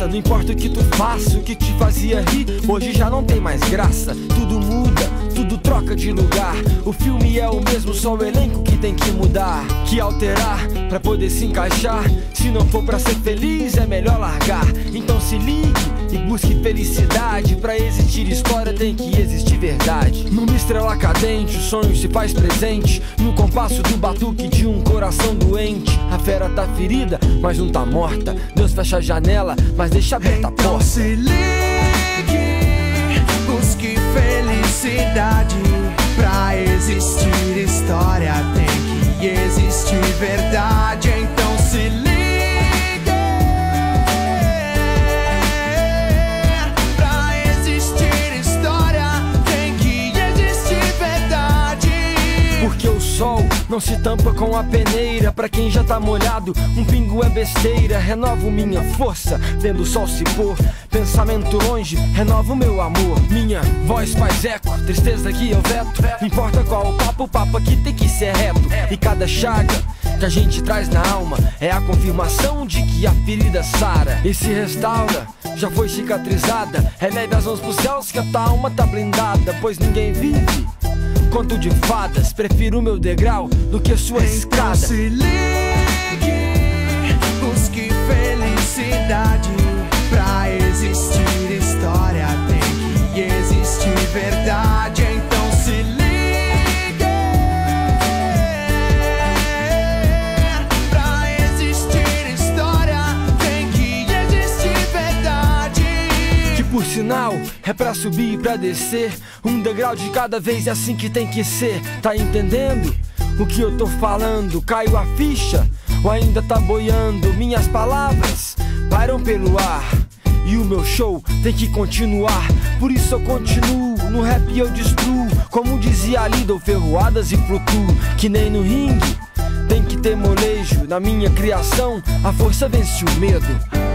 graça. Não importa o que tu faça, o que te fazia rir hoje já não tem mais graça. Tudo muda, tudo troca de lugar. O filme é o mesmo, só o elenco que tem que mudar, que alterar, pra poder se encaixar. Se não for pra ser feliz, é melhor largar. Então se ligue e busque felicidade. Pra existir história tem que existir verdade. Numa estrela cadente, o sonho se faz presente, no compasso do batuque de um coração doente. A fera tá ferida, mas não tá morta. Deus fecha a janela, mas deixa aberta a porta. Então se ligue, busque felicidade. Pra existir história tem que existir verdade. Então se ligue, pra existir história tem que existir verdade. Porque o sol não se tampa com a peneira. Pra quem já tá molhado, um pingo é besteira. Renovo minha força, vendo o sol se pôr. Pensamento longe, renovo meu amor. Minha voz faz eco, tristeza que eu veto. Não importa qual o papo aqui tem que ser reto. E cada chaga que a gente traz na alma é a confirmação de que a ferida sara e se restaura, já foi cicatrizada. Eleve as mãos pros céus que a tua alma tá blindada. Pois ninguém vive conto de fadas, prefiro meu degrau do que sua escada. Então se ligue, busque felicidade. Pra existir história tem que existir verdade. Então se ligue, pra existir história tem que existir verdade. Que por sinal é pra subir e pra descer, um degrau de cada vez, é assim que tem que ser. Tá entendendo o que eu tô falando? Caiu a ficha ou ainda tá boiando? Minhas palavras pairam pelo ar e o meu show tem que continuar. Por isso eu continuo, no rap eu destruo. Como dizia a Lido, ferroadas e flutuo. Que nem no ringue tem que ter molejo. Na minha criação a força vence o medo.